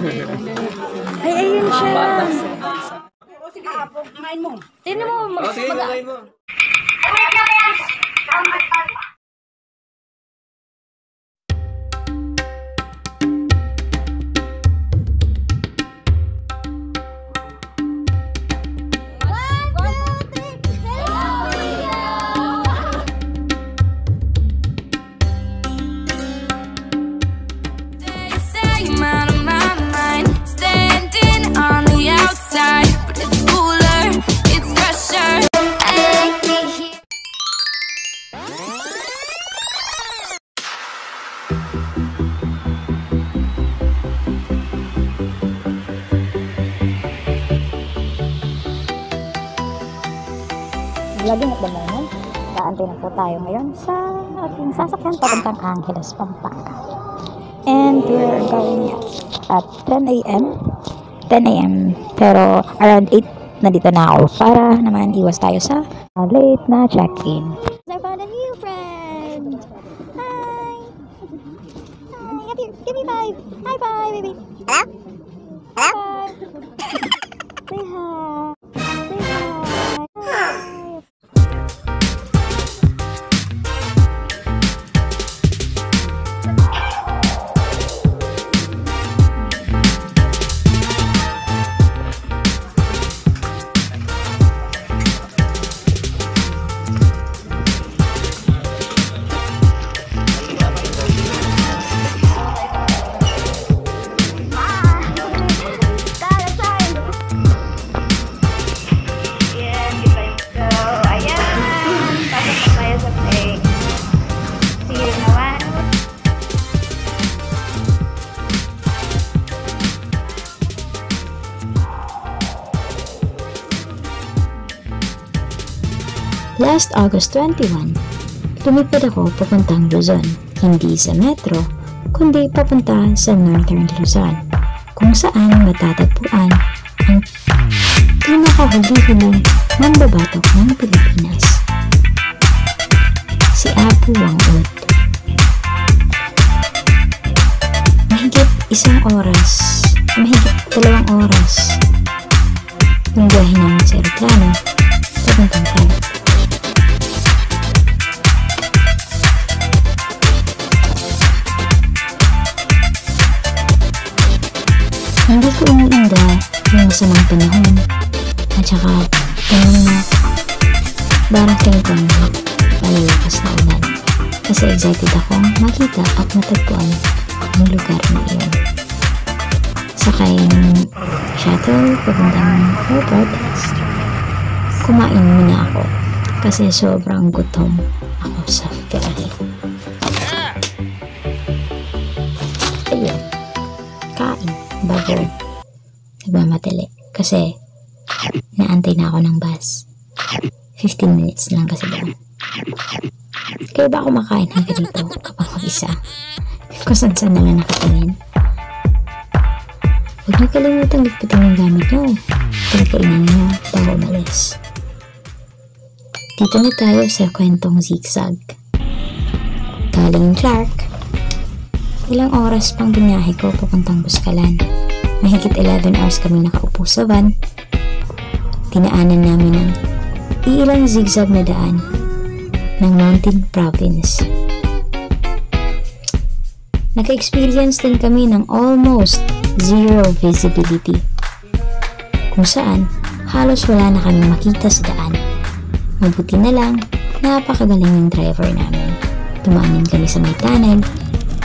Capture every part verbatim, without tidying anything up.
Ay, ayun siya. O sige, Apo, kumain mo. Tignan mo, mag-kumain mo. Kumain na kayo. Salamat pa. Laging at damanan, kaantay na po tayo ngayon sa ating sasakyan papuntang Angeles, Pampanga. And we're going at ten a m ten a m Pero around eight nandito na ako para naman iwas tayo sa late na check-in. I found a new friend! Hi! Hi! Give me, give me five! Hi, bye, baby! Hello? Hello? Bye! Say hi! Last August twenty-first, tumipid ako papuntang Luzon, hindi sa metro, kundi papunta sa Northern Luzon, kung saan matatagpuan ang pinakahulihinang mambabatok ng Pilipinas, si Apo Whang-Od. Mahigit isang oras, mahigit dalawang oras, yung biyahe namin sa aeroplano papuntang Clark. Hindi ko iniinda yung masamang panahon at saka tingin na barang tingin ko na malalakas na ulan kasi excited akong makita at matagpuan ang lugar na iyon. Sakay ng shuttle papuntang airport, kumain muna ako kasi sobrang gutom ako sa biyahe. Ayun, kain bago nagmamatali kasi naantay na ako ng bus. Fifteen minutes lang kasi doon. Kaya ba ako makain hanggang dito kapag mag-isa? Kung saan saan na lang nakatingin. Huwag niyo kalimutang ligpitin yung gamit niyo pagkainan niyo bago umalis. Dito na tayo sa kwentong zigzag. Galing Clark, ilang oras pang binyahe ko papuntang Buscalan. Mahigit eleven hours kami nakaupo sa van. Tinaanan namin ang ilang zigzag na daan ng Mountain Province. Naka-experience din kami ng almost zero visibility, kung saan halos wala na kami makita sa daan. Mabuti na lang, napakagaling ng driver namin. Tumaanin kami sa may tunnel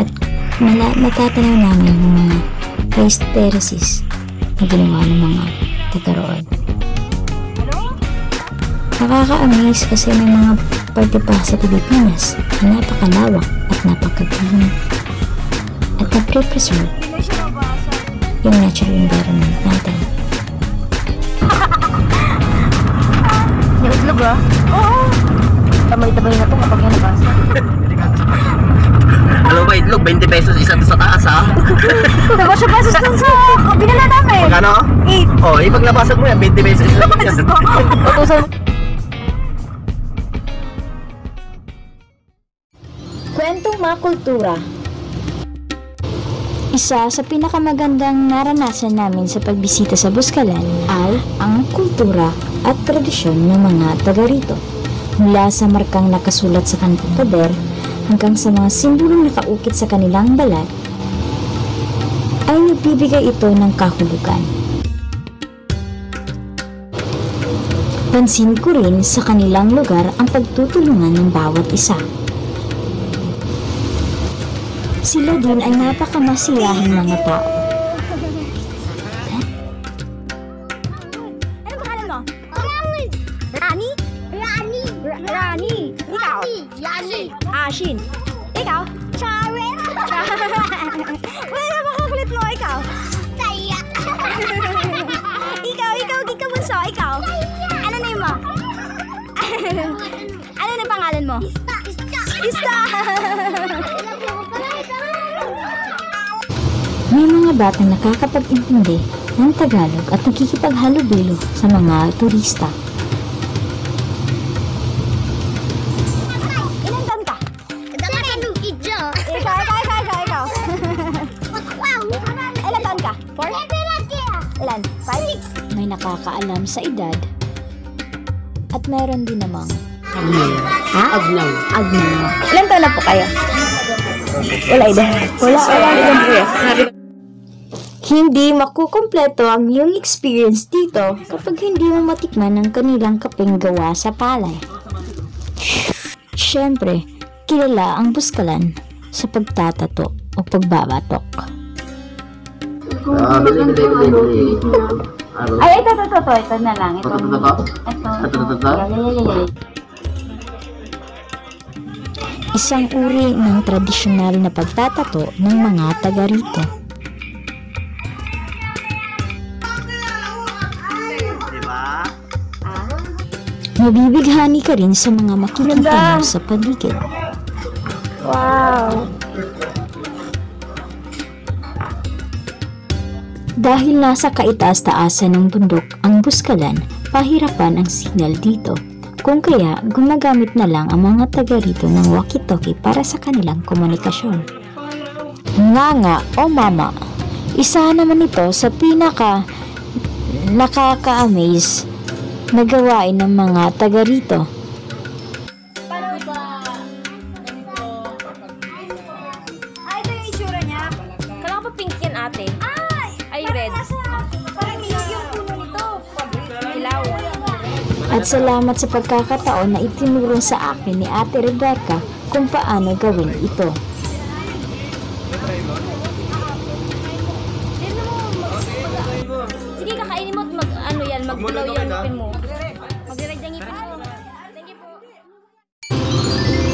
at Mala, natatanaw namin yung mga raised terraces na ginawa ng mga tagaroon. Nakaka-amaze kasi may mga parte pa sa Pilipinas na napakalawak at napakagreen at napre-preserve yung natural environment natin. Naitlog ah? Oo! Tamay-tamay na ito kapag yan nabasa. Alam ba, itlog, twenty pesos isang sa taas ha? twenty pesos lang sa binala namin. Magkano? eight. O, ipaglabasag mo yan, twenty pesos isang sa taas. Kwentong makultura. Isa sa pinakamagandang naranasan namin sa pagbisita sa Buscalan ay ang kultura at tradisyon ng mga taga rito. Mula sa markang nakasulat sa kanilang pader hanggang sa mga simbolong nakaukit sa kanilang balat, ay nagbibigay ito ng kahulugan. Pansin ko rin sa kanilang lugar ang pagtutulungan ng bawat isa. Sila din ay napakamasiyahing mga tao. Ano pangalan mo? Rani! Rani? Rani! Rani! Ikaw? Rani! Ashin! Ikaw? Chare! Wala makakulit mo, ikaw? Saya! Ikaw, ikaw, ikaw bunso, ikaw? Ano na yun mo? Ano na pangalan mo? Ista! Ista! Ista! May mga batang nakakapag-intindi ng Tagalog at nakikipaghalubilo sa mga turista. Ilan taon ka? Seven! Ikaw, ikaw, ikaw, ikaw, ikaw! Ilan taon ka? Four? Ilan? Five? May nakakaalam sa edad at meron din namang agnaw. Ha? Agnaw. Agnaw. Ilan taon na po kayo? Wala ida. Wala, wala ida. Hindi makukumpleto ang iyong experience dito kapag hindi mo matikman ang kanilang kapeng gawa sa palay. Siyempre, kilala ang Buscalan sa pagtatato o pagbabatok. Ay, ito, ito, ito, ito na lang. Ito, ito, ito. Isang uri ng tradisyonal na pagtatato ng mga taga rito. Mabibighani ka rin sa mga makikita mo sa paligid. Wow! Dahil nasa kaitaas-taasan ng bundok ang Buscalan, pahirapan ang signal dito. Kung kaya, gumagamit na lang ang mga taga rito ng walkie-talkie para sa kanilang komunikasyon. Nganga o mama, isa naman ito sa pinaka nakaka-amaze nagawain ng mga taga rito. Paano ba? Ay, ito yung itsura niya. Kailangan pa pink yan, ate. Ay! Ay, red. Parang ilog yung puno nito. Ilaw. At salamat sa pagkakataon na itinuro sa akin ni Ate Rebecca kung paano gawin ito. Sige, kakainin mo at mag-ano yan, mag-ilaw yan, lupin mo.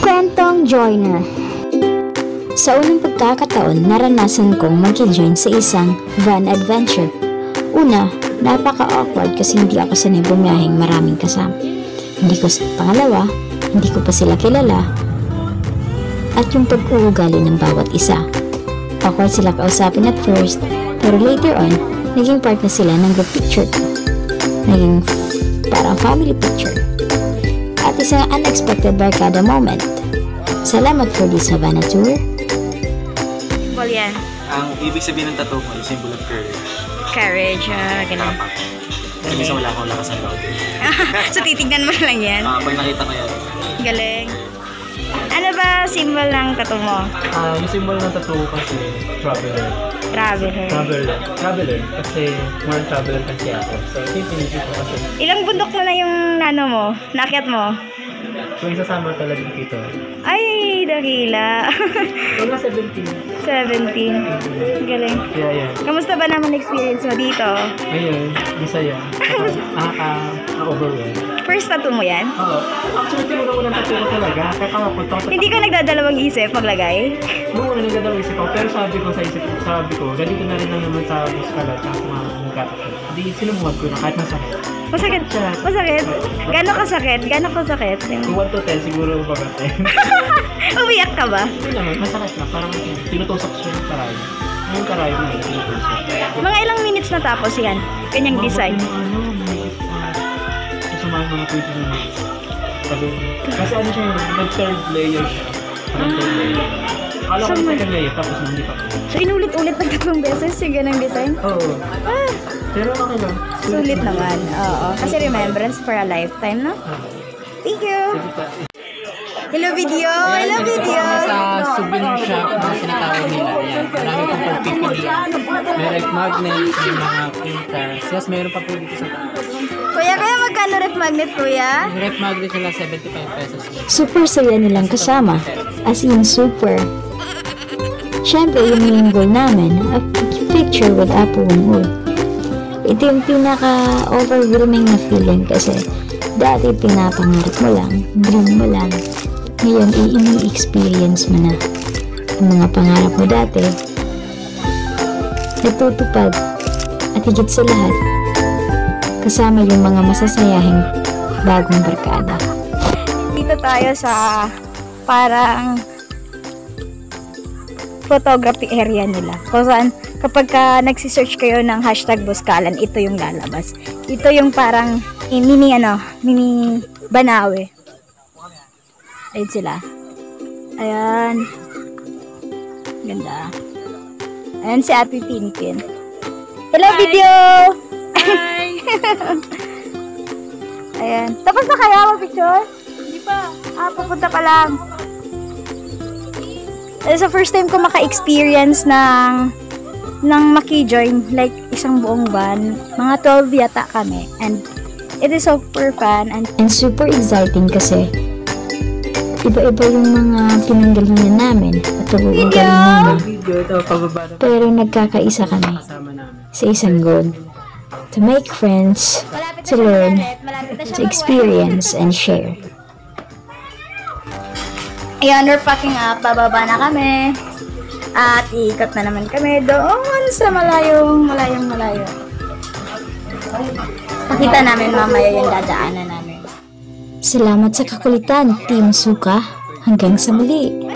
Kwentong Joiner. Sa unang pagkakataon, naranasan kong mag-join sa isang van adventure. Una, napaka-awkward kasi hindi ako sanay bumiyaheng maraming kasama. Hindi ko sa pangalawa, hindi ko pa sila kilala. At yung pag-uugali ng bawat isa. Awkward sila kausapin at first, pero later on, naging part na sila ng group picture ko. Naging parang family picture. At isang unexpected barkada moment. Salamat for this Havana tour. Well, yeah. Ang ibig sabihin ng tattoo mo, yung symbol of courage. Courage, ah, uh, ganun. Tapang. Kasi minsan wala akong lakas ng loob. So, titignan mo lang yan? Ah, uh, pag nakita ko yan. Galing. Ano ba symbol ng tattoo mo? Ah, uh, yung symbol ng tattoo kasi, traveler. Traveler. Traveler. Traveler. Kasi, more traveler kasi ako. So, titignan ko kasi. Ilang bundok mo na yung ano mo? Nakyat mo? Kung sasama talaga dito. Ay, dakila. Kung seventeen. seventeen. Galing. Yeah, yeah. Kamusta ba naman experience mo dito? Ayun, masaya. Nakaka-overwhelm. First tattoo mo yan? Oo. Actually, tinuro ko ng tattoo talaga. Kaya kamapunta ko sa... Hindi ka nagdadalawang isip paglagay? Oo, nagdadalawang isip ako. Pero sabi ko sa isip, sabi ko, ganito na rin lang naman sa Buscalan at sa mga nagkataon. Hindi, sinumuhad ko na kahit masakit. Masakit siya. Masakit? Gano'ng kasakit? Gano'ng kasakit? one to ten siguro ba ten? Umiyak ka ba? Hindi naman, masakit na. Parang tinutusok siya yung karayo. Yung karayo na yung tinutusok. Mga ilang minutes na tapos yan? Kanyang design? Ano, sumahan mga twenty minutes. Kasi ano siya yung third layer siya. Parang third layer. Akala ko sa layo, tapos hindi pa. So inulit-ulit ng tatlong beses yung ganang design? Oo. Ah! Pero okay lang. Sulit naman. Oo. Kasi remembrance for a lifetime, no? Thank you! Hello video! Hello video! Sa souvenir shop na sinitawan nila. Ayan. Marami po po pipili. Merek magnet, mga printers. Yes, meron pa po dito sa taas. Kuya, kaya magkano ref magnet, kuya? Ref magnet nila seventy-five pesos. Super saya nilang kasama. As in, super. Siyempre, yung main goal namin, a picture with Apo Whang-Od. Ito yung pinaka-overwhelming na feeling kasi dati pinapangarap mo lang, dream mo lang. Ngayon, i-experience mo na. Ang mga pangarap mo dati, natutupad at higit sa lahat. Kasama yung mga masasayahing bagong barkada. Dito tayo sa parang photography area nila. Kung saan kapag ka nagsisearch kayo ng hashtag Buscalan, ito yung lalabas. Ito yung parang eh, mini ano, mini Banawe. Ayun sila. Ayan. Ganda. Ayan si Ate Pinpin. Hello, hi. Video! Hi! Ayan. Tapos na kaya mo picture? Hindi pa. Ah, pupunta pa lang. It's the first time ko maka-experience ng ng maki-join. Like, isang buong van. Mga twelve yata kami. And it is super fun. And, and super exciting kasi iba-iba yung mga pinanggalingan namin. At tubuong galing namin. Pero nagkakaisa kami sa isang goal. To make friends, to learn, to experience, and share. Ayan, we're packing up. Bababa na kami. At iikot na naman kami doon sa malayong, malayong, malayo. Pakita namin mamaya yung dadaanan namin. Salamat sa kakulitan, Team Suka. Hanggang sa muli.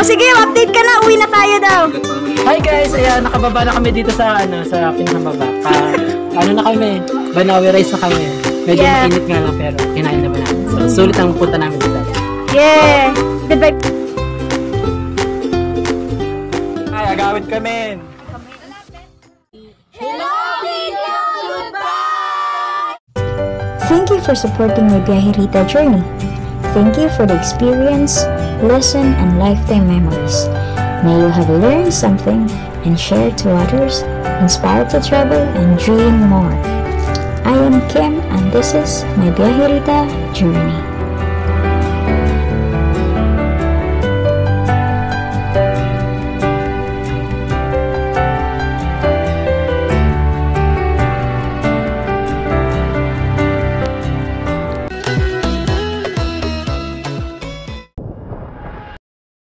Oh, sige, update ka na. Uwi na tayo daw. Hi guys, ayan, nakababa na kami dito sa ano, sa pinakababa. Uh, ano na kami? Banawe rice na kami. Medyo yeah. Mainit nga lang pero kinain na ba namin. So, sulit ang punta namin dito. Yeah! Goodbye! Ay, agawid kami! Hello! Hello! Goodbye! Thank you for supporting my Byaherita Journey. Thank you for the experience, lesson, and lifetime memories. May you have learned something and shared to others, inspired to travel, and dream more. I am Kim, and this is my Byaherita Journey.